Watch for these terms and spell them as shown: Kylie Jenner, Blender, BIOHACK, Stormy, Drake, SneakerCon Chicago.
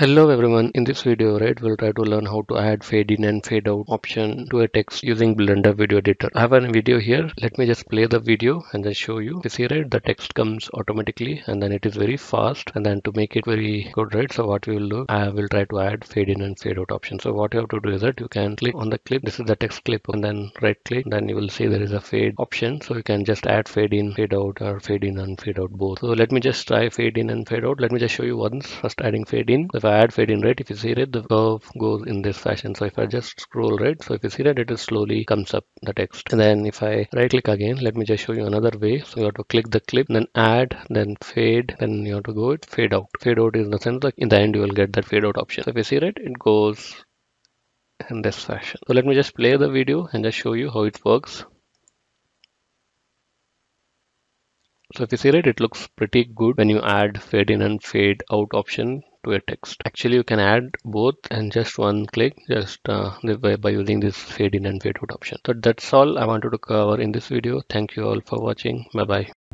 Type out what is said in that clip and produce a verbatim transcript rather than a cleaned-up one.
Hello everyone, in this video right we'll try to learn how to add fade in and fade out option to a text using Blender video editor. I have a video here. Let me just play the video and then show you. You see right, the text comes automatically and then it is very fast, and then to make it very good, right, so what we will do, I will try to add fade in and fade out option. So what you have to do is that you can click on the clip. This is the text clip, and then right click, then you will see there is a fade option, so you can just add fade in, fade out, or fade in and fade out both. So let me just try fade in and fade out. Let me just show you once. First adding fade in. If I add fade in, right, if you see right, the curve goes in this fashion. So if I just scroll right, so if you see that it is slowly comes up the text. And then if I right click again, let me just show you another way. So you have to click the clip, then add, then fade, then you have to go it fade out. Fade out is in the sense that in the end you will get that fade out option. So if you see right, it goes in this fashion. So let me just play the video and just show you how it works. So if you see right, it looks pretty good when you add fade in and fade out option to a text. Actually you can add both and just one click, just uh, by, by using this fade in and fade out option. So that's all I wanted to cover in this video. Thank you all for watching. Bye bye.